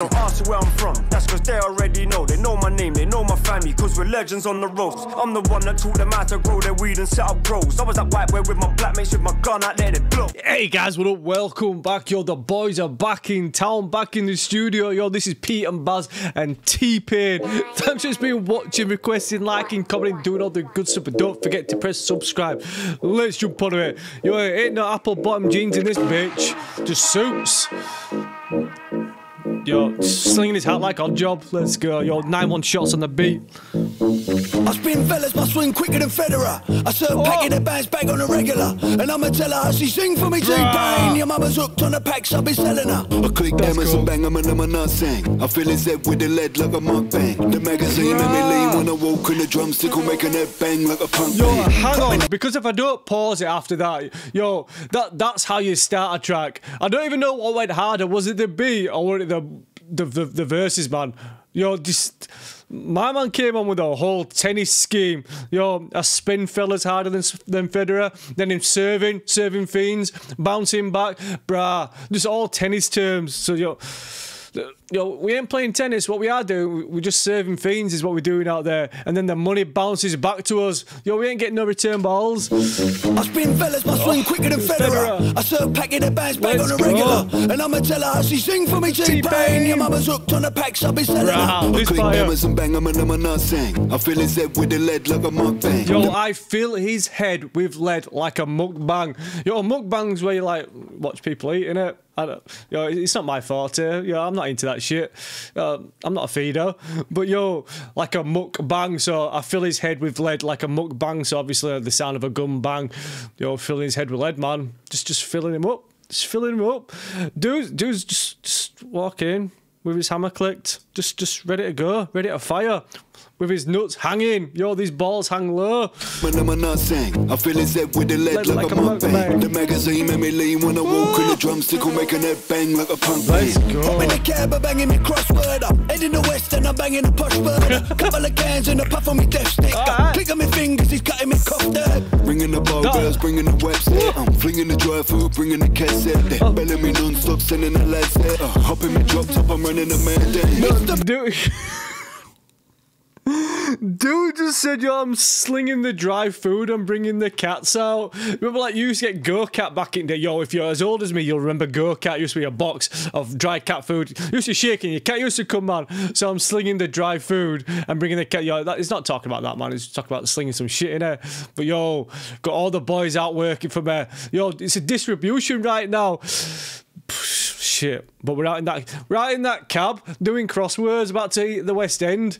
Don't ask where I'm from, that's cause they already know. They know my name, they know my family, cause we're legends on the roads. I'm the one that taught them how to grow their weed and set up grows. I was at Whiteway with my black mates with my gun out there, they blow. Hey guys, what up, welcome back. Yo, the boys are back in town, back in the studio. Yo, this is Pete and Bas and T-Pain. Thanks for being watching, requesting, liking, commenting, doing all the good stuff. But don't forget to press subscribe. Let's jump on it. Yo, ain't no apple bottom jeans in this bitch. Just suits. Yo, slinging his hat like odd job. Let's go. Yo, 9-1 shots on the beat. I spin fellas, my swing quicker than Federer. I serve pack in a bags bag on a regular. And I'ma tell her how she sing for me, T-Pain. Your mama's hooked on the packs, I'll be selling her. I click them and some bang them and I'm a nothing. I fill his head with the lead like a mukbang. The magazine and me lean when I walk in the drumstick will make a head bang like a punk. Yo, hang on, because if I don't pause it after that, yo, that's how you start a track. I don't even know what went harder. Was it the beat or was it the verses, man? Yo, just my man came on with a whole tennis scheme. Yo, I spin fellas harder than Federer, then him serving fiends, bouncing back, brah, just all tennis terms. So yo, we ain't playing tennis. What we are doing, we're just serving fiends is what we're doing out there. And then the money bounces back to us. Yo, we ain't getting no return balls. I spin fellas, my swing quicker than Federer. I serve pack in a bags bag on a regular. And I'ma tell her how she sing for me, T-Pain. Your mama's hooked on the packs, I'll be selling her. I clean hammers and bang them and I'm a nothing. I fill his head with the lead like a mukbang. Yo, I fill his head with lead like a mukbang. Yo, mukbang's where you like watch people eating it. I don't, yo, it's not my forte. Yo, I'm not into that shit. I'm not a feeder. But yo, like a mukbang. So I fill his head with lead like a mukbang. So obviously the sound of a gun bang. Yo, filling his head with lead, man. Just filling him up. Just filling him up. Dude's just walk in with his hammer clicked. Just ready to go. Ready to fire. With his nuts hanging. Yo, these balls hang low. When I'm a nothing, I fill his head with the lead like a mukbang. The magazine made me lean when I walk in the drumstick will make a head bang like a punk. Let's go. I'm in the cab, I'm banging me crossword. I'm heading the west and I'm banging a push bird. Couple of cans and a puff on me death stick. I'm clicking me fingers, he's cutting me cough dirt. Bringing the barbells, bringing the website. I'm flinging the dry food, bringing the cassette. They belling me non-stop, sending the last set. Hopping me drop top, I'm running a mad day. Dude just said, yo, I'm slinging the dry food, I'm bringing the cats out. Remember, like, you used to get Go-Cat back in there. Yo, if you're as old as me, you'll remember Go-Cat used to be a box of dry cat food. You used to shake and your cat used to come, man. So I'm slinging the dry food and bringing the cat. Yo, it's not talking about that, man. It's talking about slinging some shit in there. But yo, got all the boys out working for me. Yo, it's a distribution right now. Shit, but we're out in that cab doing crosswords, about to eat the West End,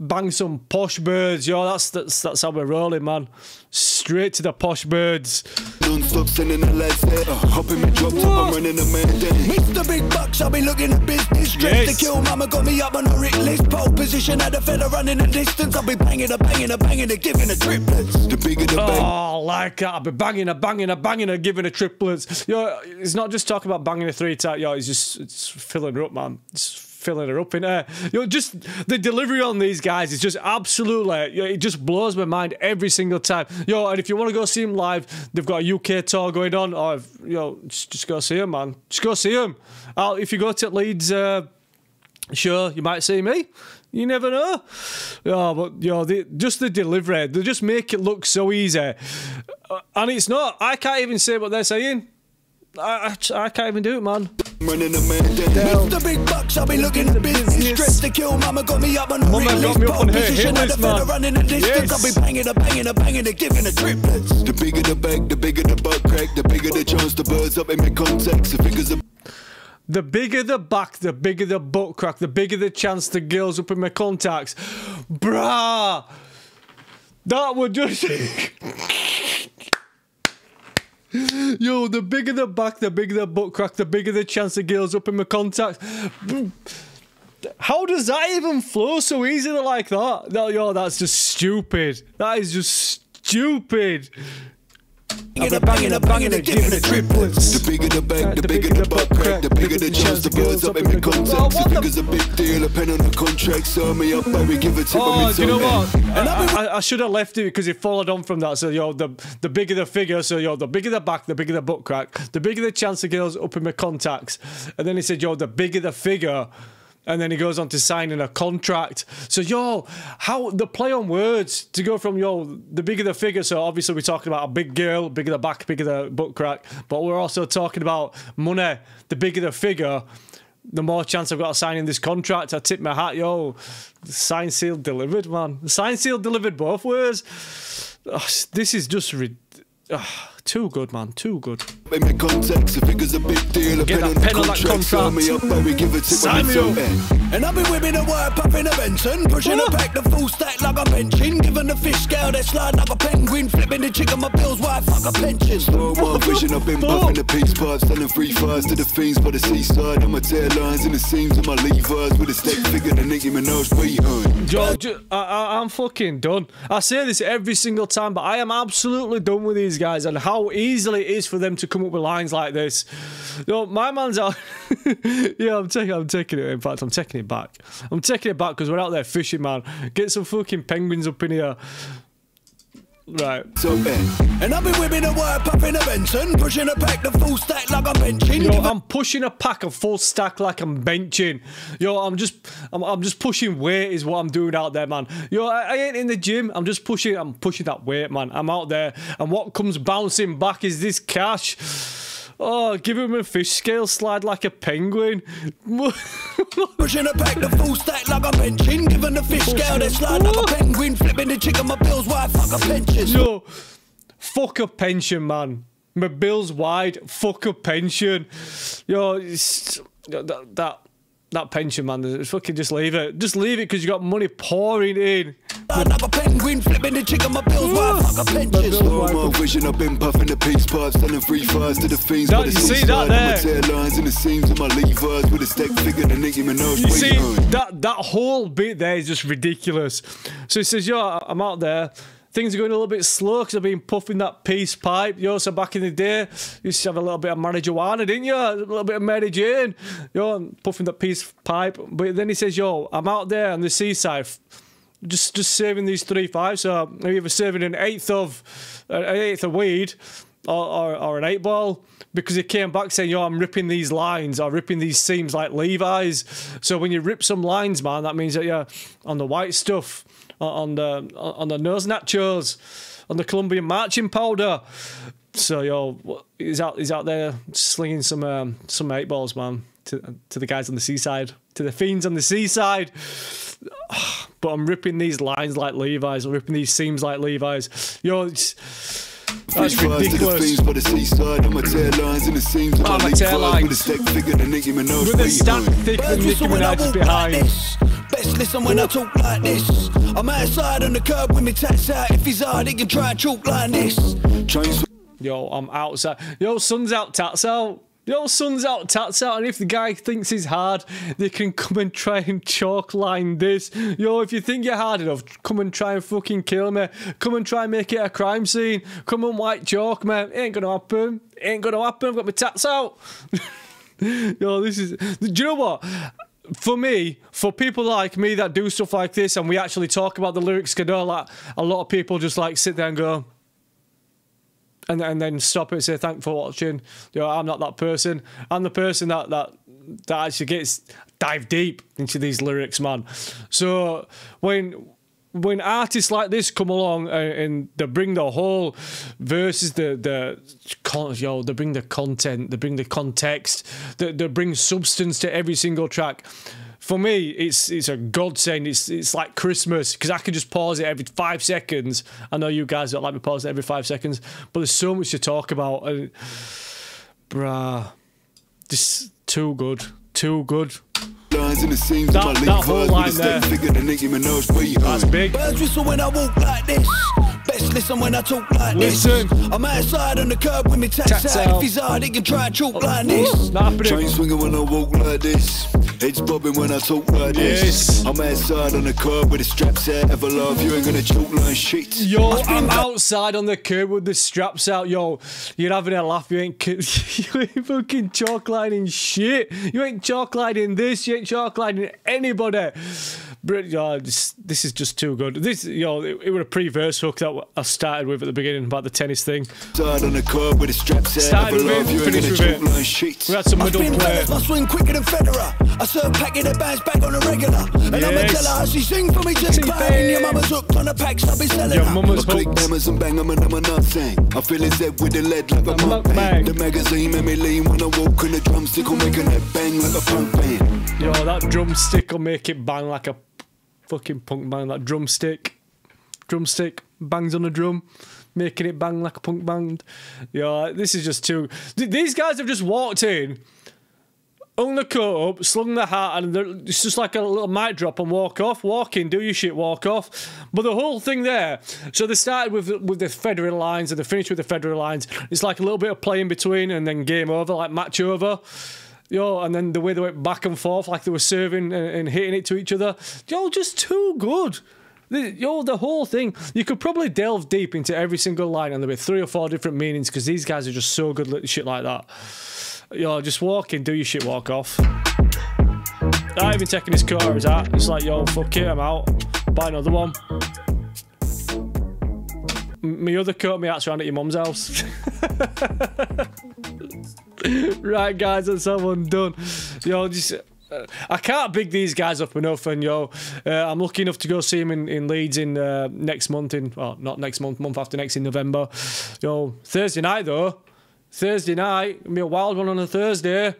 bang some posh birds. Yo, that's how we're rolling, man. Straight to the posh birds. Non-stop sending the legs there, hopping me drop top, I'm running a man day. Mr. Big Bucks, I'll be looking at business. Dressed to kill, mama got me up on a writ list. Pole position at a fella running the distance. I'll be banging a, giving a triplets. The bigger the bang. Oh, like that. I'll be banging a, giving a triplets. Yo, it's not just talking about banging a three tight. Yo, it's filling her up, man. It's filling her up in air. Yo, just the delivery on these guys is just absolutely, it just blows my mind every single time. Yo, and if you want to go see them live, they've got a UK tour going on. Or if, yo, just go see them, man. Just go see them. If you go to Leeds, sure, you might see me. You never know. Oh, but yo, just the delivery, they just make it look so easy, and it's not. I can't even say what they're saying. I can't even do it, man. Running a man down. Mr. Big Bucks, I'll be looking at business. Dressed to kill, mama got me up on the position at the fella running a distance. I'll be banging a, giving a triplets. The bigger the bag, the bigger the butt crack, the bigger the chance the birds up in my contacts. The figures of the bigger the back, the bigger the butt crack, the bigger the chance the girls up in my contacts. Brah! That would just... Yo, the bigger the back, the bigger the butt crack, the bigger the chance the girls up in my contacts. How does that even flow so easily like that? No, yo, that's just stupid. That is just stupid. Banging a, giving the triplets. The bigger the bag, the bigger the butt crack, the bigger the chance the birds up in my contacts. The figure's a big deal, a pen on the contract. So me up, we give it to me. Oh, you know what? I should have left it because it followed on from that. So yo, the bigger the figure, so yo, the bigger the back, the bigger the butt crack, the bigger the chance the girls up in my contacts. And then he said, yo, the bigger the figure, And then he goes on to signing a contract. So, yo, how the play on words to go from, yo, the bigger the figure. So, obviously, we're talking about a big girl, bigger the back, bigger the butt crack. But we're also talking about money. The bigger the figure, the more chance I've got of signing this contract. I tip my hat, yo. Signed, sealed, delivered, man. Signed, sealed, delivered both ways. Oh, this is just ridiculous. Too good, man. Too good. Get that pen on that contract. Sign me up. And I've been whipping a wire, popping a Benson, pushing a pack, the full stack like a pension, giving the fish scale that slide like a penguin, flipping the chicken, my bills, why fuck a pension? Slow while fishing, I've been buffing the peach pipes, selling free fries to the fiends by the seaside, on my tail lines and the seams of my Levi's with a steak figure than Nicki Minaj, we own. George, I'm fucking done. I say this every single time, but I am absolutely done with these guys and how easily it is for them to come up with lines like this. No, my man's out. Yeah, I'm taking it. In fact, I'm taking it back. I'm taking it back because we're out there fishing, man. Get some fucking penguins up in here. Right. So, and I've been whipping a wire, popping a Benson, pushing a pack, the full stack like I'm benching. Yo, I'm pushing a pack of full stack like I'm benching. Yo, I'm just pushing weight is what I'm doing out there, man. Yo, I ain't in the gym. I'm pushing that weight, man. I'm out there, and what comes bouncing back is this cash. Oh, give him a fish scale, slide like a penguin. Pushing a pack, the full stack like I'm benching, giving the fish scale, they slide like a penguin, flipping the chicken, my bills wide, fuck a pension. Yo, fuck a pension, man. My bills wide, fuck a pension. Yo, that pension, man, fucking just leave it. Just leave it because you got money pouring in. Like a penguin, flipping the chicken, my bills wide, fuck a pension. Slow my vision, I've been puffing the peace pipes, selling free fries to the fiends. Don't you see that there? You see, that whole bit there is just ridiculous. So he says, yo, I'm out there. Things are going a little bit slow because I've been puffing that peace pipe. Yo, so back in the day, you used to have a little bit of marijuana, didn't you? A little bit of Mary Jane. Yo, I'm puffing that peace pipe. But then he says, yo, I'm out there on the seaside, just saving these 3 5s. So I'm either saving an eighth of weed or an 8-ball. Because he came back saying, yo, I'm ripping these lines, or ripping these seams like Levi's. So when you rip some lines, man, that means that you're on the white stuff, on the nose nachos, on the Colombian marching powder. So, yo, he's out there slinging some 8-balls, man, to the guys on the seaside, to the fiends on the seaside. But I'm ripping these lines like Levi's, I'm ripping these seams like Levi's. Yo, it's... That's ridiculous. But the stack thick and Nicki Minaj behind. Best listen when I talk like this. I'm outside on the curb with me tats out. If he's hard, he can try and chalk like this. Yo, I'm outside. Yo, sun's out, tats out. Yo, sun's out, tats out. And if the guy thinks he's hard, they can come and try and chalk line this. Yo, if you think you're hard enough, come and try and fucking kill me. Come and try and make it a crime scene. Come and white chalk, man. It ain't gonna happen. It ain't gonna happen. I've got my tats out. Yo, this is... Do you know what? For me, for people like me that do stuff like this and we actually talk about the lyrics, you know, like, a lot of people just like sit there and go... And then stop it and say, thanks for watching. Yo, I'm not that person. I'm the person that actually gets dive deep into these lyrics, man. So when artists like this come along and they bring the whole verses, yo, they bring the content, they bring the context, they bring substance to every single track. For me, it's a godsend. It's like Christmas, because I can just pause it every 5 seconds. I know you guys don't like me pausing it every 5 seconds, but there's so much to talk about. And, bruh, just too good. Too good. That whole line there, that's big. Birds whistle when I walk like this. Best listen when I talk like this. I'm outside on the curb with me tats out. If he's hard, he can try and chalk like this. Chain swinging when I walk like this. It's bobbing when I talk like this. I'm outside on the curb with the straps out. Ever love you ain't gonna choke like shit. Yo, I'm outside on the curb with the straps out. Yo, you're having a laugh. You ain't fucking chalk lining shit. You ain't chalk lining this. You ain't chalk lining anybody. This is just too good. This, you know, it was a pre-verse hook that I started with at the beginning about the tennis thing. Started with it, finished with it. We had some middle play. I swing quicker than Federer. I serve packing the bags back on a regular. And yes. I'm a teller, I see sing for me just buying. Your mama's hooked on the packs, I'll be selling them. Your mama's hooked. I feel his head with the lead like a monk bang. The magazine made me lean when I walk in the drumstick. I'm making that bang like a punk band. Yo, that drumstick will make it bang like a fucking punk bang. That drumstick bangs on a drum, making it bang like a punk band. Yeah, this is just too. These guys have just walked in, hung the coat up, slung the hat, and it's just like a little mic drop and walk off. Walk in, do your shit, walk off. But the whole thing there. So they started with the Federer lines and they finished with the Federer lines. It's like a little bit of play in between and then game over, like match over. Yo, and then the way they went back and forth, like they were serving and hitting it to each other. Yo, just too good. Yo, the whole thing. You could probably delve deep into every single line and there'll be 3 or 4 different meanings because these guys are just so good at shit like that. Yo, just walk in, do your shit, walk off. Not even taking his coat out of his hat. It's like, yo, fuck it, I'm out. Buy another one. My other coat, my hat's around at your mum's house. Right, guys, that's how I'm done. Yo, just I can't big these guys up enough, and yo, I'm lucky enough to go see him in Leeds in next month. Well, not next month, month after next in November. Yo, Thursday night though. Thursday night, it'll be a wild one on a Thursday.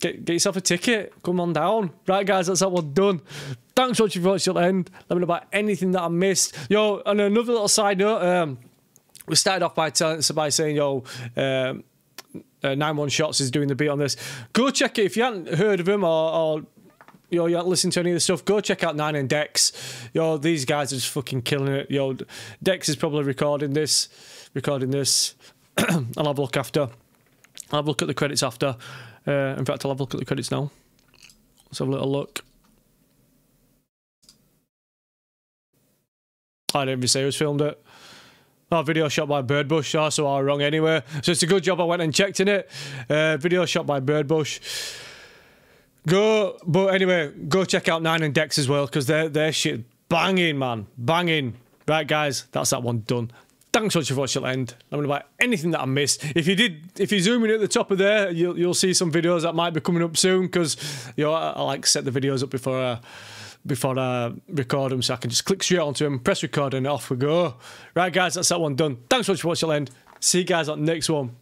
Get yourself a ticket. Come on down. Right, guys, that's how we're done. Thanks so much for watching till the end. Let me know about anything that I missed. Yo, and another little side note. We started off by telling by saying, yo, 9-1 Shots is doing the beat on this. Go check it if you haven't heard of him or yo, you haven't listened to any of the stuff. Go check out 9 and Dex. Yo, these guys are just fucking killing it. Yo, Dex is probably recording this. I'll have a look after. I'll have a look at the credits after. In fact, I'll have a look at the credits now. Let's have a little look. I didn't even say who's filmed it. Oh, video shot by Birdbush. Oh, so I was wrong anyway. So it's a good job I went and checked in it. Video shot by Birdbush. But anyway, go check out 9 and Dex as well because they're shit banging, man. Banging. Right, guys, that's that one done. Thanks so much for watching till end. Let me know about anything that I missed. If you zoom in at the top of there, you'll see some videos that might be coming up soon because you know I like set the videos up before I record them so I can just click straight onto them, press record, and off we go. Right, guys, that's that one done. Thanks so much for watching till end. See you guys on the next one.